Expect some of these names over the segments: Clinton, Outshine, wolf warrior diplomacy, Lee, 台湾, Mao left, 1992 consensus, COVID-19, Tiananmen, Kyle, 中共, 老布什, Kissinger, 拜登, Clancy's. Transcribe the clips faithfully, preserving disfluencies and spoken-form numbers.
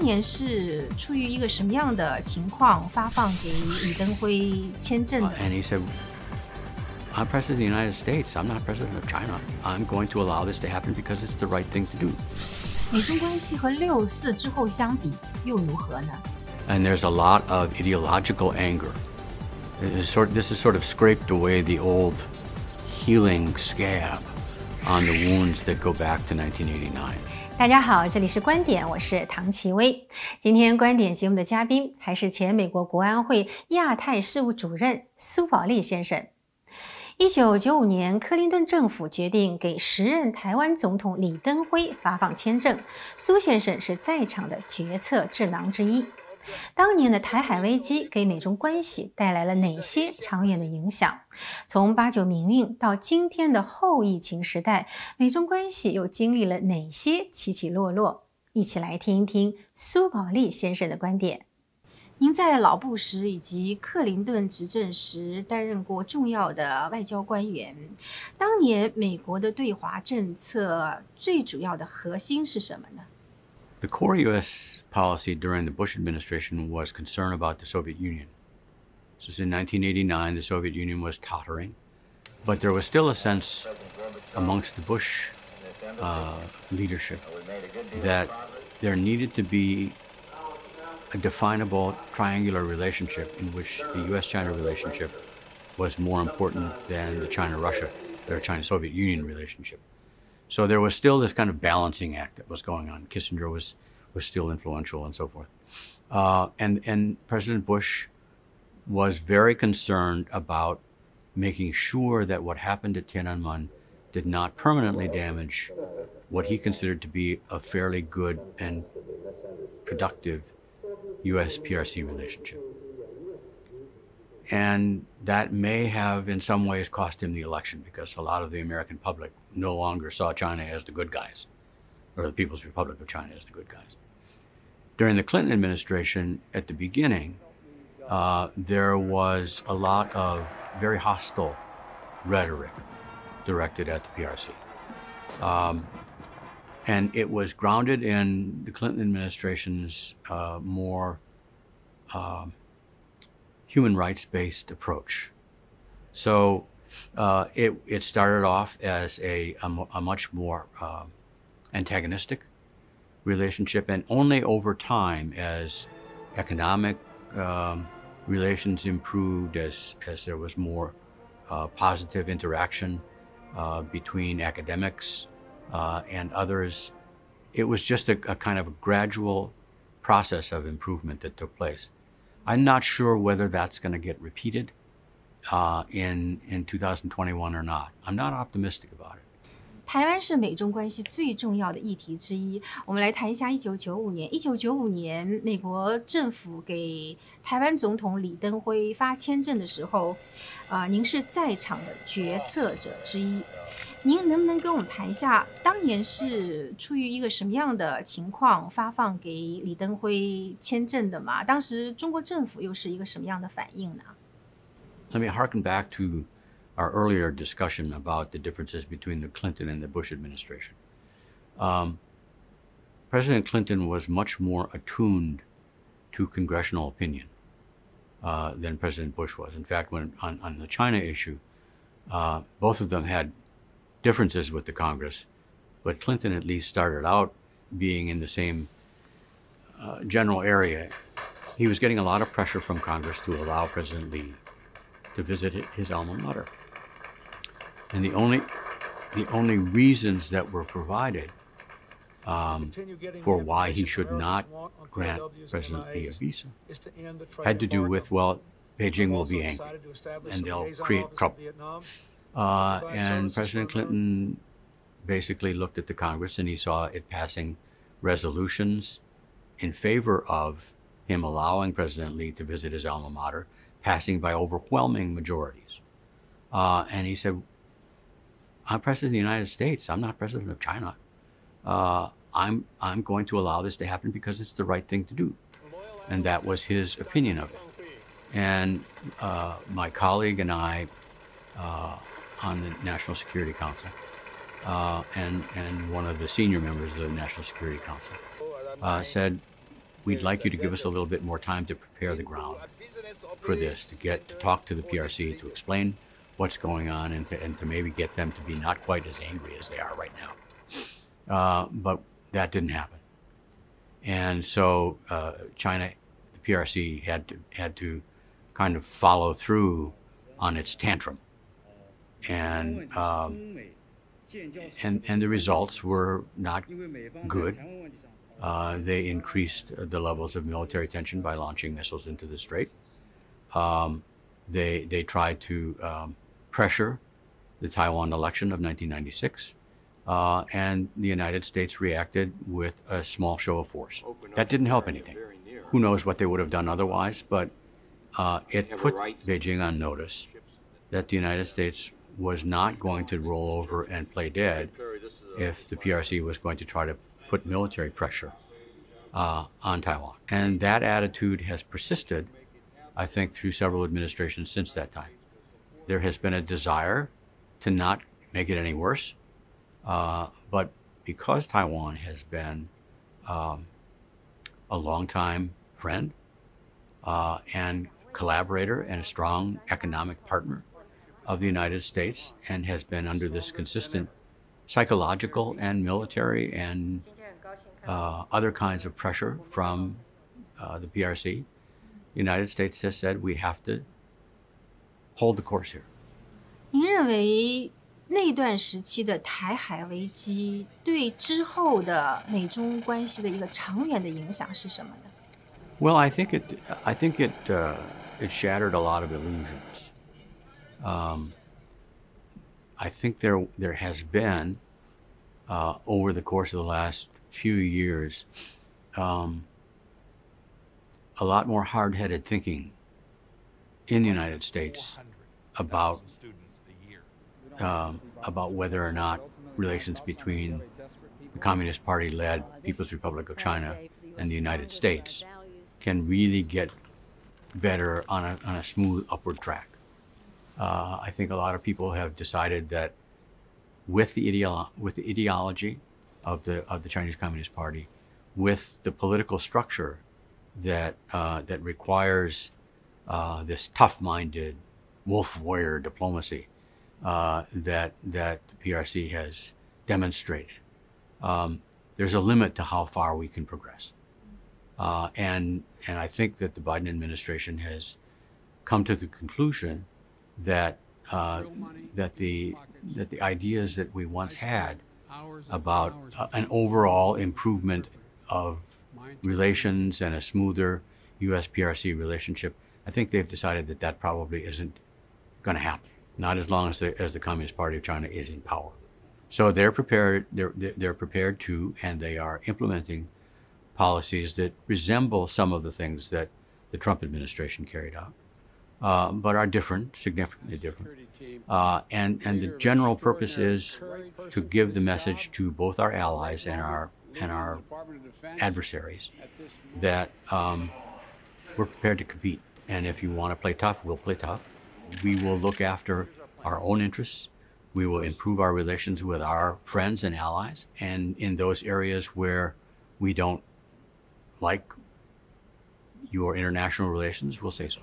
年是出于一个什么样的情况发放给李登辉签证的 ？And he said, "I'm president of the United States. I'm not president of China. I'm going to allow this to happen because it's the right thing to do." 美中关系和六四之后相比又如何呢 ？And there's a lot of ideological anger. This is sort of scraped away the old healing scab on the wounds that go back to nineteen eighty-nine. 大家好，这里是观点，我是唐奇薇。今天观点节目的嘉宾还是前美国国安会亚太事务主任苏保利先生。一九九五年，克林顿政府决定给时任台湾总统李登辉发放签证，苏先生是在场的决策智囊之一。当年的台海危机给美中关系带来了哪些长远的影响？从八九民运到今天的后疫情时代，美中关系又经历了哪些起起落落？一起来听一听苏保利先生的观点。您在老布什以及克林顿执政时担任过重要的外交官员。当年美国的对华政策最主要的核心是什么呢？ The core U S policy during the Bush administration was concern about the Soviet Union. So in nineteen eighty-nine, the Soviet Union was tottering, but there was still a sense amongst the Bush uh, leadership that there needed to be a definable triangular relationship in which the U S China relationship was more important than the China-Russia, their China-Soviet Union relationship. So there was still this kind of balancing act that was going on. Kissinger was was still influential and so forth. Uh, and, and President Bush was very concerned about making sure that what happened at Tiananmen did not permanently damage what he considered to be a fairly good and productive U S P R C relationship. And that may have in some ways cost him the election because a lot of the American public no longer saw China as the good guys, or the People's Republic of China as the good guys. During the Clinton administration at the beginning, uh, there was a lot of very hostile rhetoric directed at the P R C. Um, and it was grounded in the Clinton administration's uh, more uh, human rights-based approach. So uh, it, it started off as a, a, a much more uh, antagonistic relationship, and only over time as economic um, relations improved, as, as there was more uh, positive interaction uh, between academics uh, and others, it was just a, a kind of a gradual process of improvement that took place. I'm not sure whether that's going to get repeated uh, in in two thousand twenty-one or not. I'm not optimistic about it. 台湾是美中关系最重要的议题之一。我们来谈一下一九九五年。一九九五年，美国政府给台湾总统李登辉发签证的时候，啊、呃，您是在场的决策者之一。您能不能跟我们谈一下，当年是出于一个什么样的情况发放给李登辉签证的嘛？当时中国政府又是一个什么样的反应呢 ？Let me harken back to our earlier discussion about the differences between the Clinton and the Bush administration. Um, President Clinton was much more attuned to congressional opinion uh, than President Bush was. In fact, when on, on the China issue, uh, both of them had differences with the Congress, but Clinton at least started out being in the same uh, general area. He was getting a lot of pressure from Congress to allow President Lee to visit his alma mater. And the only, the only reasons that were provided um, for why he should not grant President Lee a visa had to do with, well, Beijing will be angry and they'll create trouble. Uh, and President Clinton basically looked at the Congress and he saw it passing resolutions in favor of him allowing President Lee to visit his alma mater, passing by overwhelming majorities. Uh, and he said, I'm president of the United States. I'm not president of China. Uh, I'm, I'm going to allow this to happen because it's the right thing to do. And that was his opinion of it. And uh, my colleague and I uh, on the National Security Council uh, and, and one of the senior members of the National Security Council uh, said, we'd like you to give us a little bit more time to prepare the ground for this, to get to talk to the P R C, to explain what's going on, and to, and to maybe get them to be not quite as angry as they are right now. Uh, but that didn't happen. And so uh, China, the P R C had to, had to kind of follow through on its tantrum. And, um, and, and the results were not good. Uh, they increased the levels of military tension by launching missiles into the strait. Um, they, they tried to um, pressure the Taiwan election of nineteen ninety-six, uh, and the United States reacted with a small show of force. That didn't help anything. Who knows what they would have done otherwise, but uh, it put Beijing on notice that the United States was not going to roll over and play dead if the P R C was going to try to put military pressure uh, on Taiwan. And that attitude has persisted, I think, through several administrations since that time. There has been a desire to not make it any worse, uh, but because Taiwan has been um, a longtime friend uh, and collaborator and a strong economic partner of the United States, and has been under this consistent psychological and military and Uh, other kinds of pressure from uh, the P R C, the United States has said we have to hold the course here. 您认为那段时期的台海危机对之后的美中关系的一个长远的影响是什么呢? Well, I think it, I think it, uh, it shattered a lot of illusions. Um, I think there, there has been, uh, over the course of the last few years, um, a lot more hard-headed thinking in the United States about um, about whether or not relations between the Communist Party-led People's Republic of China and the United States can really get better on a, on a smooth upward track. Uh, I think a lot of people have decided that with the ideolo- with the ideology of the of the Chinese Communist Party, with the political structure that uh, that requires uh, this tough-minded wolf warrior diplomacy uh, that that the P R C has demonstrated, um, there's a limit to how far we can progress, uh, and and I think that the Biden administration has come to the conclusion that uh, that the that the ideas that we once had about uh, an overall improvement of relations and a smoother U S P R C relationship, I think they've decided that that probably isn't going to happen, not as long as the, as the Communist Party of China is in power. So they're prepared, they're, they're prepared to, and they are implementing policies that resemble some of the things that the Trump administration carried out, uh, but are different, significantly different. Uh, and, and the general purpose is to give the message to both our allies and our, and our adversaries that um, we're prepared to compete. And if you want to play tough, we'll play tough. We will look after our own interests. We will improve our relations with our friends and allies. And in those areas where we don't like your international relations, we'll say so.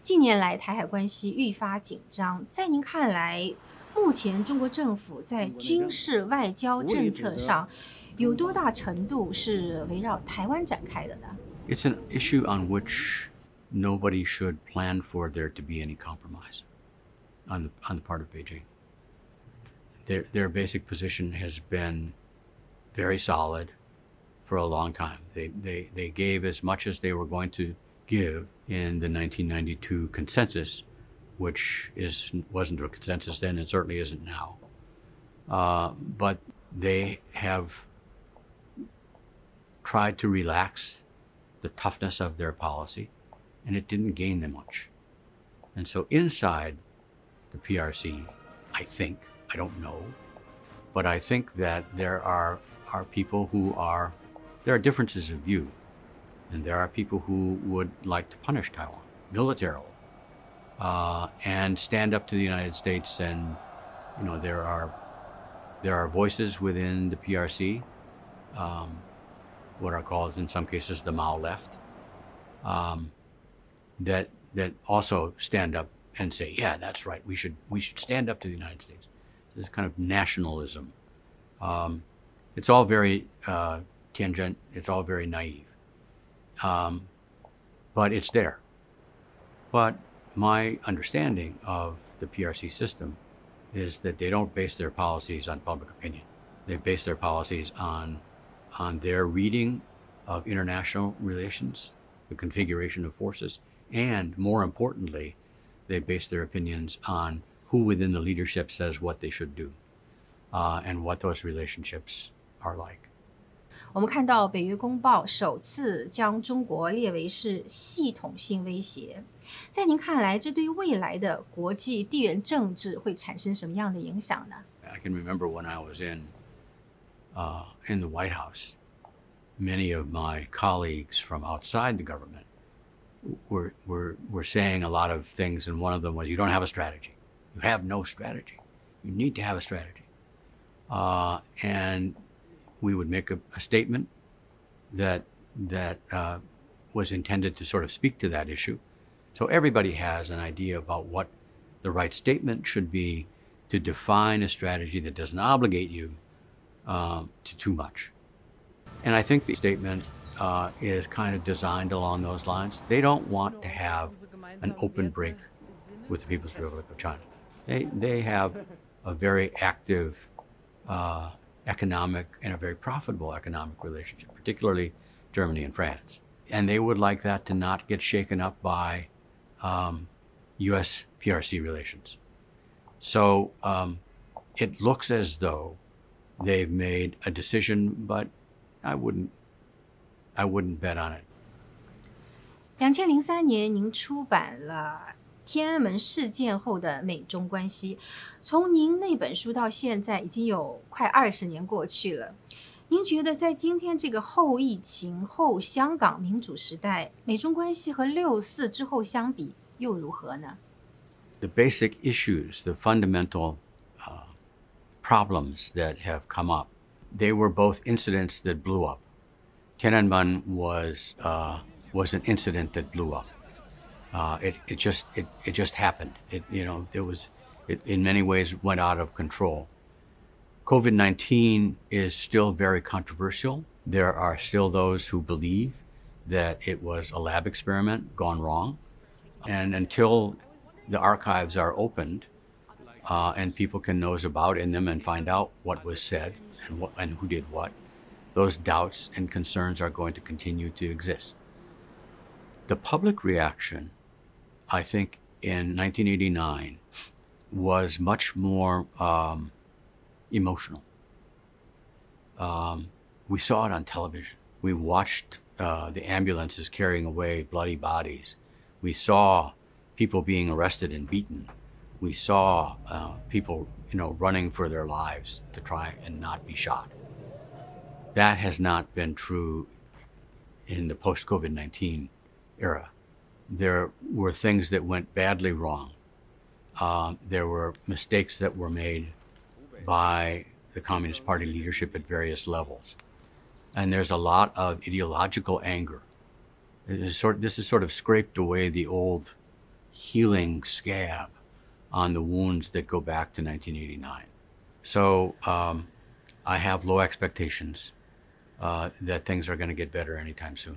近年来，台海关系愈发紧张。在您看来，目前中国政府在军事外交政策上有多大程度是围绕台湾展开的呢? It's an issue on which nobody should plan for there to be any compromise on the, on the part of Beijing. Their, their basic position has been very solid for a long time. They, they, they gave as much as they were going to give in the nineteen ninety-two consensus, which is, wasn't a consensus then and certainly isn't now. Uh, but they have tried to relax the toughness of their policy, and it didn't gain them much. And so inside the P R C, I think, I don't know, but I think that there are, are people who are, there are differences of view. And there are people who would like to punish Taiwan militarily uh, and stand up to the United States. And you know, there are there are voices within the P R C um, what are called in some cases the Mao left, um, that that also stand up and say, yeah, that's right, we should we should stand up to the United States. This kind of nationalism. Um, it's all very uh, tangent. It's all very naive, um, but it's there. But my understanding of the P R C system is that they don't base their policies on public opinion. They base their policies on, on their reading of international relations, the configuration of forces, and more importantly, they base their opinions on who within the leadership says what they should do, uh, and what those relationships are like. 我们看到《北约公报》首次将中国列为是系统性威胁，在您看来，这对于未来的国际地缘政治会产生什么样的影响呢 ？I can remember when I was in, uh, in the White House, many of my colleagues from outside the government were were were saying a lot of things, and one of them was, "You don't have a strategy. You have no strategy. You need to have a strategy." Uh, and we would make a, a statement that that uh, was intended to sort of speak to that issue. So everybody has an idea about what the right statement should be to define a strategy that doesn't obligate you um, to too much. And I think the statement uh, is kind of designed along those lines. They don't want to have an open break with the People's Republic of China. They, they have a very active uh, economic and a very profitable economic relationship, particularly Germany and France. And they would like that to not get shaken up by um, U S P R C relations. So um, it looks as though they've made a decision, but I wouldn't, I wouldn't bet on it. 二零零三年，您出版了天安门事件后的美中关系，从您那本书到现在已经有快二十年过去了。您觉得在今天这个后疫情后香港民主时代，美中关系和六四之后相比又如何呢 ？The basic issues, the fundamental uh, problems that have come up, they were both incidents that blew up. Tiananmen was uh, was an incident that blew up. Uh, it, it just it, it just happened. It you know there was it in many ways went out of control. COVID nineteen is still very controversial. There are still those who believe that it was a lab experiment gone wrong, and until the archives are opened uh, and people can nose about in them and find out what was said and what and who did what, those doubts and concerns are going to continue to exist. The public reaction, I think, in nineteen eighty-nine was much more um, emotional. Um, we saw it on television. We watched uh, the ambulances carrying away bloody bodies. We saw people being arrested and beaten. We saw uh, people, you know, running for their lives to try and not be shot. That has not been true in the post-COVID nineteen era. There were things that went badly wrong. Um, there were mistakes that were made by the Communist Party leadership at various levels. And there's a lot of ideological anger. It is sort, this has sort of scraped away the old healing scab on the wounds that go back to nineteen eighty-nine. So um, I have low expectations uh, that things are going to get better anytime soon.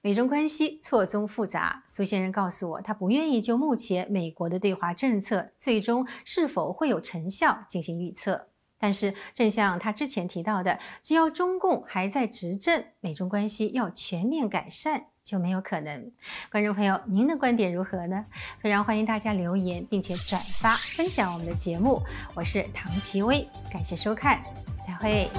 美中关系错综复杂，苏先生告诉我，他不愿意就目前美国的对华政策最终是否会有成效进行预测。但是，正像他之前提到的，只要中共还在执政，美中关系要全面改善就没有可能。观众朋友，您的观点如何呢？非常欢迎大家留言，并且转发分享我们的节目。我是唐奇薇，感谢收看，再会。